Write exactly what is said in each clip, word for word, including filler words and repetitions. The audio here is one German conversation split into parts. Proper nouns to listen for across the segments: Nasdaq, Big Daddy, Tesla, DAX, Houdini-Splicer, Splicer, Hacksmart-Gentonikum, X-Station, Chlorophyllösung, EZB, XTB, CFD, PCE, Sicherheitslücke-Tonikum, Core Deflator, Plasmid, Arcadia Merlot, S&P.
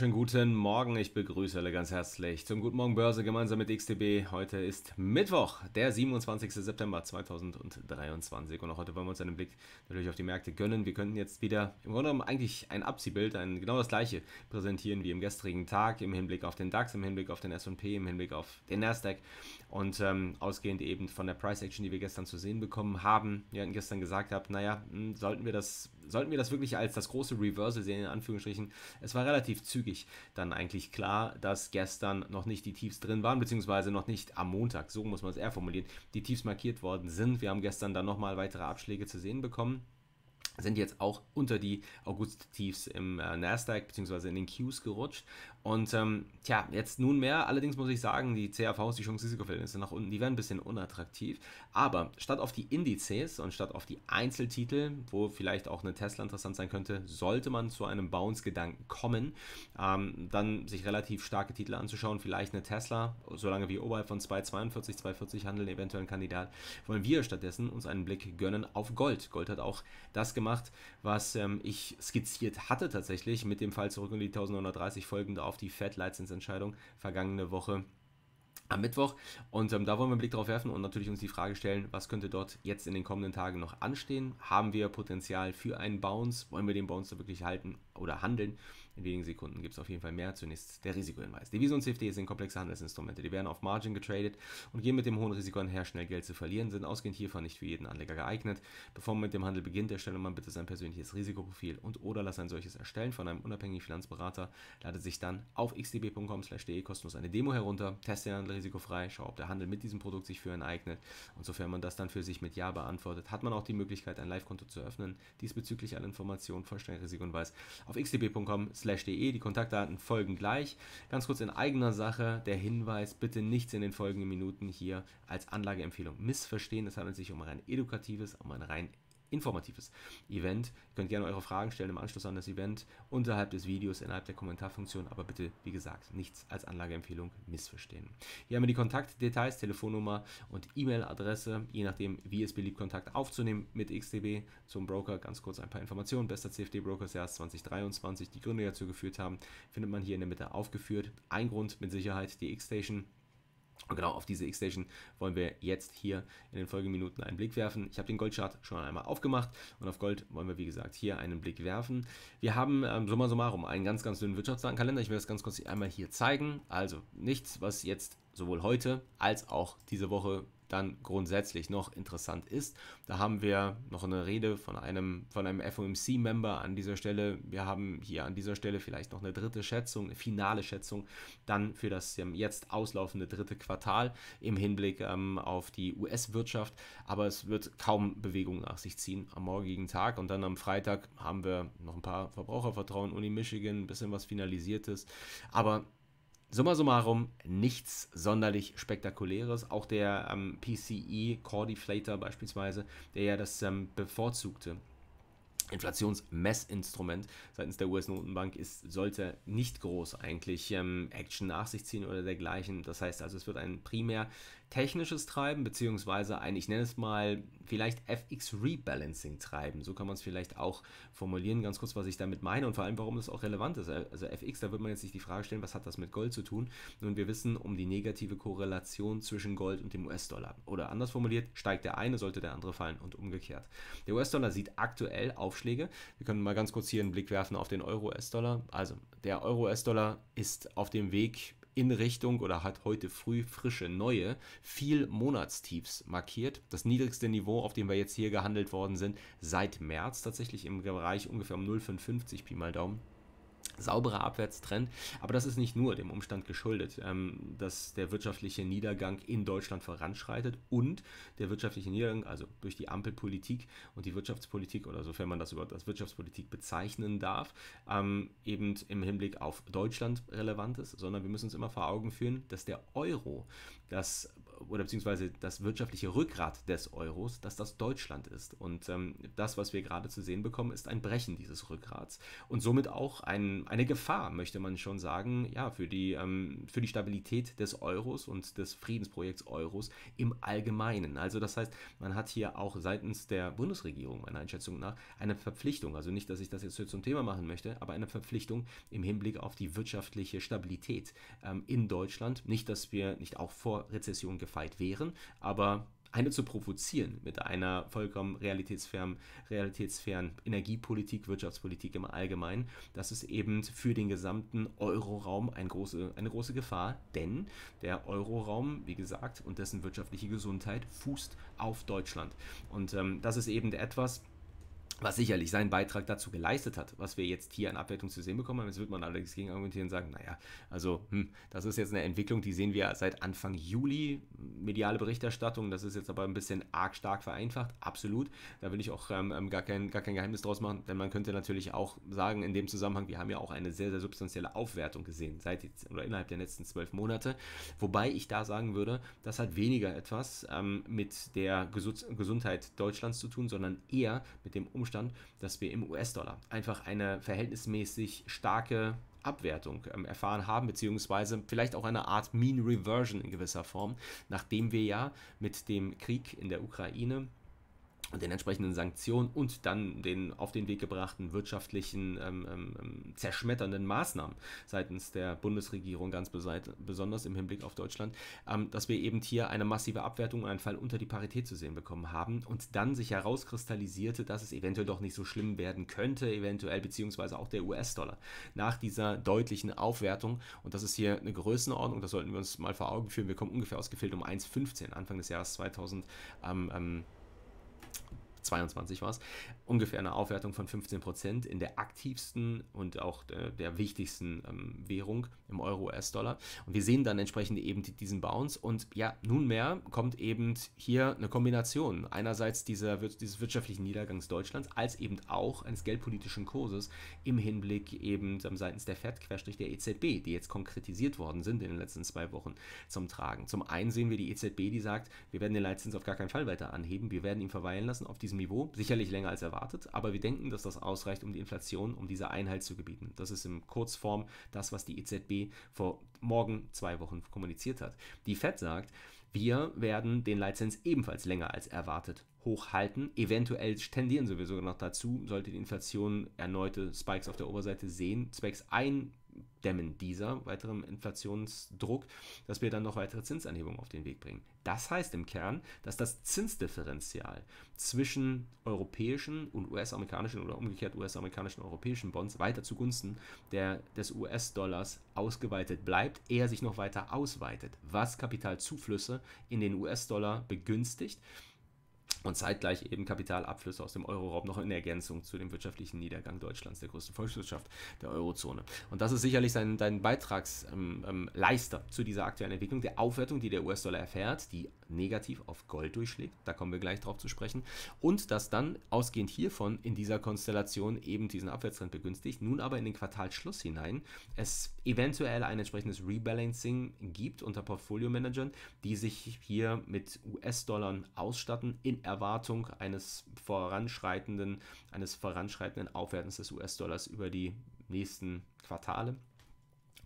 wunderschönen guten Morgen. Ich begrüße alle ganz herzlich zum Guten Morgen Börse gemeinsam mit X T B. Heute ist Mittwoch, der siebenundzwanzigste September zweitausenddreiundzwanzig und auch heute wollen wir uns einen Blick natürlich auf die Märkte gönnen. Wir könnten jetzt wieder im Grunde genommen eigentlich ein Abziehbild, ein genau das gleiche präsentieren wie im gestrigen Tag im Hinblick auf den DAX, im Hinblick auf den S und P, im Hinblick auf den Nasdaq und ähm, ausgehend eben von der Price Action, die wir gestern zu sehen bekommen haben. Wir hatten gestern gesagt gehabt, naja, mh, sollten wir das, sollten wir das wirklich als das große Reversal sehen, in Anführungsstrichen. Es war relativ zügig dann eigentlich klar, dass gestern noch nicht die Tiefs drin waren, beziehungsweise noch nicht am Montag, so muss man es eher formulieren, die Tiefs markiert worden sind. Wir haben gestern dann nochmal weitere Abschläge zu sehen bekommen, sind jetzt auch unter die August-Tiefs im äh, Nasdaq bzw. in den Qs gerutscht. Und ähm, tja, jetzt nunmehr, allerdings muss ich sagen, die C A Vs, die Chance-Risiko-Verhältnisse nach unten, die werden ein bisschen unattraktiv. Aber statt auf die Indizes und statt auf die Einzeltitel, wo vielleicht auch eine Tesla interessant sein könnte, sollte man zu einem Bounce-Gedanken kommen, ähm, dann sich relativ starke Titel anzuschauen, vielleicht eine Tesla, solange wir oberhalb von zwei Komma zweiundvierzig, zwei Komma vierzig handeln, eventuell ein Kandidat, wollen wir stattdessen uns einen Blick gönnen auf Gold. Gold hat auch das gemacht, was ähm, ich skizziert hatte tatsächlich mit dem Fall zurück in die neunzehnhundertdreißig folgende auf die Fed-Leitzinsentscheidung vergangene Woche am Mittwoch. Und ähm, da wollen wir einen Blick drauf werfen und natürlich uns die Frage stellen, was könnte dort jetzt in den kommenden Tagen noch anstehen? Haben wir Potenzial für einen Bounce? Wollen wir den Bounce da wirklich halten oder handeln? In wenigen Sekunden gibt es auf jeden Fall mehr. Zunächst der Risikohinweis. Devisen und C F Ds sind komplexe Handelsinstrumente. Die werden auf Margin getradet und gehen mit dem hohen Risiko einher, schnell Geld zu verlieren, sind ausgehend hiervon nicht für jeden Anleger geeignet. Bevor man mit dem Handel beginnt, erstelle man bitte sein persönliches Risikoprofil und oder lass ein solches erstellen von einem unabhängigen Finanzberater. Lade sich dann auf x d b punkt com slash d e kostenlos eine Demo herunter, teste den Handel risikofrei, schau, ob der Handel mit diesem Produkt sich für einen eignet. Und sofern man das dann für sich mit Ja beantwortet, hat man auch die Möglichkeit, ein Live-Konto zu öffnen. Diesbezüglich alle Informationen, vollständiger Risikohinweis auf x d b punkt com slash d e. Die Kontaktdaten folgen gleich. Ganz kurz in eigener Sache der Hinweis, bitte nichts in den folgenden Minuten hier als Anlageempfehlung missverstehen. Es handelt sich um ein rein edukatives, um ein rein informatives Event. Ihr könnt gerne eure Fragen stellen im Anschluss an das Event unterhalb des Videos, innerhalb der Kommentarfunktion, aber bitte, wie gesagt, nichts als Anlageempfehlung missverstehen. Hier haben wir die Kontaktdetails, Telefonnummer und E-Mail-Adresse, je nachdem, wie es beliebt, Kontakt aufzunehmen mit X T B zum Broker. Ganz kurz ein paar Informationen. Bester C F D-Broker des Jahres zweitausenddreiundzwanzig, die Gründe, die dazu geführt haben, findet man hier in der Mitte aufgeführt. Ein Grund mit Sicherheit, die X-Station. Und genau auf diese X-Station wollen wir jetzt hier in den folgenden Minuten einen Blick werfen. Ich habe den Goldchart schon einmal aufgemacht und auf Gold wollen wir, wie gesagt, hier einen Blick werfen. Wir haben ähm, summa summarum einen ganz, ganz dünnen Wirtschaftsdatenkalender. Ich will das ganz kurz einmal hier zeigen. Also nichts, was jetzt sowohl heute als auch diese Woche dann grundsätzlich noch interessant ist. Da haben wir noch eine Rede von einem, von einem F O M C-Member an dieser Stelle. Wir haben hier an dieser Stelle vielleicht noch eine dritte Schätzung, eine finale Schätzung, dann für das jetzt auslaufende dritte Quartal im Hinblick ähm, auf die U S-Wirtschaft. Aber es wird kaum Bewegung nach sich ziehen am morgigen Tag. Und dann am Freitag haben wir noch ein paar Verbrauchervertrauen, Uni Michigan, ein bisschen was Finalisiertes. Aber summa summarum nichts sonderlich Spektakuläres. Auch der ähm, P C E, Core Deflator beispielsweise, der ja das ähm, bevorzugte Inflationsmessinstrument seitens der U S-Notenbank ist, sollte nicht groß eigentlich ähm, Action nach sich ziehen oder dergleichen. Das heißt also, es wird ein primär technisches Treiben, beziehungsweise ein, ich nenne es mal, vielleicht F X-Rebalancing treiben. So kann man es vielleicht auch formulieren, ganz kurz, was ich damit meine und vor allem, warum das auch relevant ist. Also F X, da wird man jetzt sich die Frage stellen, was hat das mit Gold zu tun? Nun, wir wissen um die negative Korrelation zwischen Gold und dem U S-Dollar. Oder anders formuliert, steigt der eine, sollte der andere fallen und umgekehrt. Der U S-Dollar sieht aktuell auf Schläge. Wir können mal ganz kurz hier einen Blick werfen auf den Euro-U S-Dollar. Also der Euro-U S-Dollar ist auf dem Weg in Richtung oder hat heute früh frische neue vier Monatstiefs markiert. Das niedrigste Niveau, auf dem wir jetzt hier gehandelt worden sind, seit März tatsächlich im Bereich ungefähr um null Komma fünfundfünfzig Pi mal Daumen. Sauberer Abwärtstrend, aber das ist nicht nur dem Umstand geschuldet, ähm, dass der wirtschaftliche Niedergang in Deutschland voranschreitet und der wirtschaftliche Niedergang, also durch die Ampelpolitik und die Wirtschaftspolitik oder sofern man das überhaupt als Wirtschaftspolitik bezeichnen darf, ähm, eben im Hinblick auf Deutschland relevant ist, sondern wir müssen uns immer vor Augen führen, dass der Euro, das oder beziehungsweise das wirtschaftliche Rückgrat des Euros, dass das Deutschland ist. Und ähm, das, was wir gerade zu sehen bekommen, ist ein Brechen dieses Rückgrats und somit auch ein eine Gefahr, möchte man schon sagen, ja, für die, ähm, für die Stabilität des Euros und des Friedensprojekts Euros im Allgemeinen. Also das heißt, man hat hier auch seitens der Bundesregierung, meiner Einschätzung nach, eine Verpflichtung, also nicht, dass ich das jetzt zum Thema machen möchte, aber eine Verpflichtung im Hinblick auf die wirtschaftliche Stabilität ähm, in Deutschland. Nicht, dass wir nicht auch vor Rezession gefeit wären, aber eine zu provozieren mit einer vollkommen realitätsfernen, realitätsfernen Energiepolitik, Wirtschaftspolitik im Allgemeinen, das ist eben für den gesamten Euroraum ein große, eine große Gefahr, denn der Euroraum, wie gesagt, und dessen wirtschaftliche Gesundheit fußt auf Deutschland. Und ähm, das ist eben etwas, was sicherlich seinen Beitrag dazu geleistet hat, was wir jetzt hier an Abwertung zu sehen bekommen haben. Jetzt wird man allerdings gegen argumentieren und sagen, naja, also hm, das ist jetzt eine Entwicklung, die sehen wir seit Anfang Juli, mediale Berichterstattung, das ist jetzt aber ein bisschen arg stark vereinfacht, absolut, da will ich auch ähm, gar kein, gar kein Geheimnis draus machen, denn man könnte natürlich auch sagen, in dem Zusammenhang, wir haben ja auch eine sehr, sehr substanzielle Aufwertung gesehen, seit jetzt, oder innerhalb der letzten zwölf Monate, wobei ich da sagen würde, das hat weniger etwas ähm, mit der Gesund- Gesundheit Deutschlands zu tun, sondern eher mit dem Umstand, dass wir im U S-Dollar einfach eine verhältnismäßig starke Abwertung ähm, erfahren haben, beziehungsweise vielleicht auch eine Art Mean Reversion in gewisser Form, nachdem wir ja mit dem Krieg in der Ukraine und den entsprechenden Sanktionen und dann den auf den Weg gebrachten wirtschaftlichen ähm, ähm, zerschmetternden Maßnahmen seitens der Bundesregierung, ganz besonders im Hinblick auf Deutschland, ähm, dass wir eben hier eine massive Abwertung und einen Fall unter die Parität zu sehen bekommen haben und dann sich herauskristallisierte, dass es eventuell doch nicht so schlimm werden könnte, eventuell, beziehungsweise auch der U S-Dollar nach dieser deutlichen Aufwertung. Und das ist hier eine Größenordnung, das sollten wir uns mal vor Augen führen. Wir kommen ungefähr ausgefehlt um eins Komma fünfzehn Anfang des Jahres zweitausendzweiundzwanzig war es, ungefähr eine Aufwertung von fünfzehn Prozent in der aktivsten und auch der, der wichtigsten ähm, Währung im Euro-U S-Dollar. Und wir sehen dann entsprechend eben diesen Bounce. Und ja, nunmehr kommt eben hier eine Kombination einerseits dieser, dieses wirtschaftlichen Niedergangs Deutschlands als eben auch eines geldpolitischen Kurses im Hinblick eben seitens der Fed, Querstrich der E Z B, die jetzt konkretisiert worden sind in den letzten zwei Wochen zum Tragen. Zum einen sehen wir die E Z B, die sagt, wir werden den Leitzins auf gar keinen Fall weiter anheben, wir werden ihn verweilen lassen auf diesem Niveau, sicherlich länger als erwartet, aber wir denken, dass das ausreicht, um die Inflation, um diese Einhalt zu gebieten. Das ist in Kurzform das, was die E Z B vor morgen zwei Wochen kommuniziert hat. Die Fed sagt, wir werden den Leitzins ebenfalls länger als erwartet hochhalten. Eventuell tendieren wir sogar noch dazu, sollte die Inflation erneute Spikes auf der Oberseite sehen, zwecks ein Dämmen dieser weiteren Inflationsdruck, dass wir dann noch weitere Zinsanhebungen auf den Weg bringen. Das heißt im Kern, dass das Zinsdifferenzial zwischen europäischen und U S-amerikanischen oder umgekehrt U S-amerikanischen und europäischen Bonds weiter zugunsten der, des U S-Dollars ausgeweitet bleibt, eher sich noch weiter ausweitet, was Kapitalzuflüsse in den U S-Dollar begünstigt und zeitgleich eben Kapitalabflüsse aus dem Euroraum noch in Ergänzung zu dem wirtschaftlichen Niedergang Deutschlands, der größten Volkswirtschaft der Eurozone. Und das ist sicherlich sein, sein Beitragsleister ähm, ähm, zu dieser aktuellen Entwicklung, der Aufwertung, die der U S-Dollar erfährt, die negativ auf Gold durchschlägt, da kommen wir gleich drauf zu sprechen, und das dann ausgehend hiervon in dieser Konstellation eben diesen Abwärtstrend begünstigt, nun aber in den Quartalsschluss hinein es eventuell ein entsprechendes Rebalancing gibt unter Portfolio-Managern, die sich hier mit U S-Dollar ausstatten, in Erwartung eines voranschreitenden, eines voranschreitenden Aufwertens des U S-Dollars über die nächsten Quartale.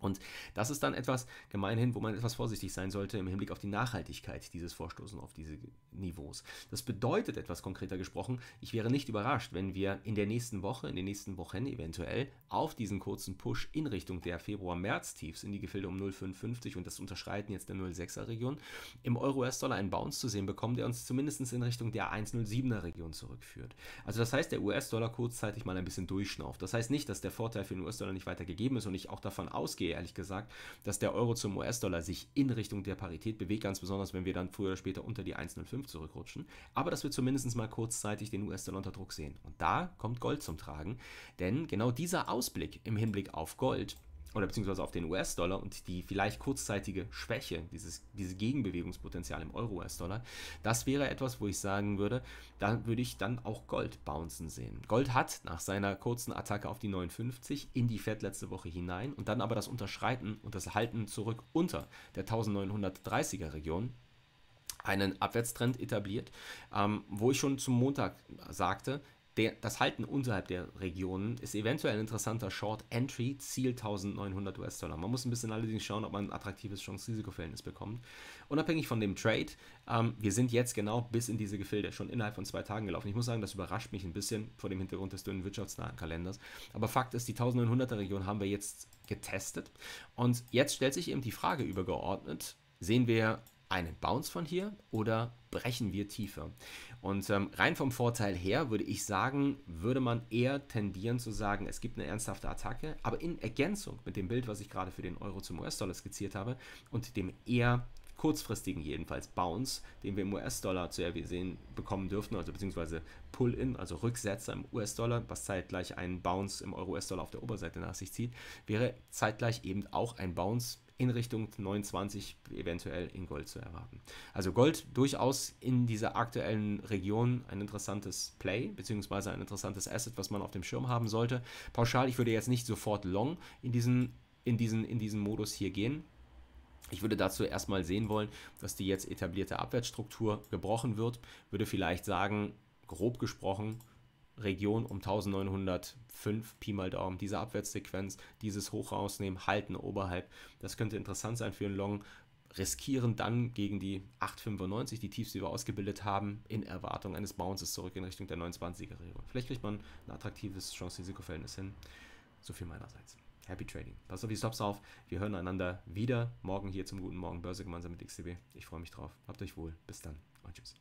Und das ist dann etwas gemeinhin, wo man etwas vorsichtig sein sollte im Hinblick auf die Nachhaltigkeit dieses Vorstoßen auf diese Niveaus. Das bedeutet, etwas konkreter gesprochen, ich wäre nicht überrascht, wenn wir in der nächsten Woche, in den nächsten Wochen eventuell auf diesen kurzen Push in Richtung der Februar-März-Tiefs in die Gefilde um null Komma fünfundfünfzig und das Unterschreiten jetzt der null Komma sechser-Region im Euro-U S-Dollar einen Bounce zu sehen bekommen, der uns zumindest in Richtung der eins Komma null siebener-Region zurückführt. Also das heißt, der U S-Dollar kurzzeitig mal ein bisschen durchschnauft. Das heißt nicht, dass der Vorteil für den U S-Dollar nicht weiter gegeben ist und ich auch davon ausgehe, ehrlich gesagt, dass der Euro zum U S-Dollar sich in Richtung der Parität bewegt, ganz besonders, wenn wir dann früher oder später unter die eins Komma null fünf zurückrutschen, aber dass wir zumindest mal kurzzeitig den U S-Dollar unter Druck sehen. Und da kommt Gold zum Tragen, denn genau dieser Ausblick im Hinblick auf Gold oder beziehungsweise auf den U S-Dollar und die vielleicht kurzzeitige Schwäche, dieses, dieses Gegenbewegungspotenzial im Euro-U S-Dollar, das wäre etwas, wo ich sagen würde, da würde ich dann auch Gold bouncen sehen. Gold hat nach seiner kurzen Attacke auf die neunundfünfzig in die Fed letzte Woche hinein und dann aber das Unterschreiten und das Halten zurück unter der neunzehnhundertdreißiger-Region einen Abwärtstrend etabliert, ähm, wo ich schon zum Montag sagte, Der, das Halten unterhalb der Regionen ist eventuell ein interessanter Short-Entry, Ziel neunzehnhundert US-Dollar. Man muss ein bisschen allerdings schauen, ob man ein attraktives Chance-Risiko-Verhältnis bekommt. Unabhängig von dem Trade, ähm, wir sind jetzt genau bis in diese Gefilde schon innerhalb von zwei Tagen gelaufen. Ich muss sagen, das überrascht mich ein bisschen vor dem Hintergrund des dünnen wirtschaftsnahen Kalenders. Aber Fakt ist, die neunzehnhunderter-Region haben wir jetzt getestet. Und jetzt stellt sich eben die Frage übergeordnet, sehen wir einen Bounce von hier oder brechen wir tiefer? Und ähm, rein vom Vorteil her würde ich sagen, würde man eher tendieren zu sagen, es gibt eine ernsthafte Attacke, aber in Ergänzung mit dem Bild, was ich gerade für den Euro zum U S-Dollar skizziert habe und dem eher kurzfristigen jedenfalls Bounce, den wir im U S-Dollar zu sehen bekommen dürften, also beziehungsweise Pull-In, also Rücksetzer im U S-Dollar, was zeitgleich einen Bounce im Euro-U S-Dollar auf der Oberseite nach sich zieht, wäre zeitgleich eben auch ein Bounce in Richtung neunundzwanzig eventuell in Gold zu erwarten. Also Gold durchaus in dieser aktuellen Region ein interessantes Play, beziehungsweise ein interessantes Asset, was man auf dem Schirm haben sollte. Pauschal, ich würde jetzt nicht sofort long in diesen, in diesen, in diesen Modus hier gehen. Ich würde dazu erstmal sehen wollen, dass die jetzt etablierte Abwärtsstruktur gebrochen wird. Würde vielleicht sagen, grob gesprochen, Region um neunzehnhundertfünf, Pi mal Daumen, diese Abwärtssequenz, dieses Hoch rausnehmen, halten oberhalb, das könnte interessant sein für einen Long, riskieren dann gegen die acht Komma fünfundneunzig, die Tiefs, die wir ausgebildet haben, in Erwartung eines Bounces zurück in Richtung der neunundzwanziger-Region. Vielleicht kriegt man ein attraktives Chance-Risiko-Verhältnis hin. So viel meinerseits. Happy Trading. Passt auf die Stops auf. Wir hören einander wieder morgen hier zum Guten Morgen Börse gemeinsam mit X T B. Ich freue mich drauf. Habt euch wohl. Bis dann und tschüss.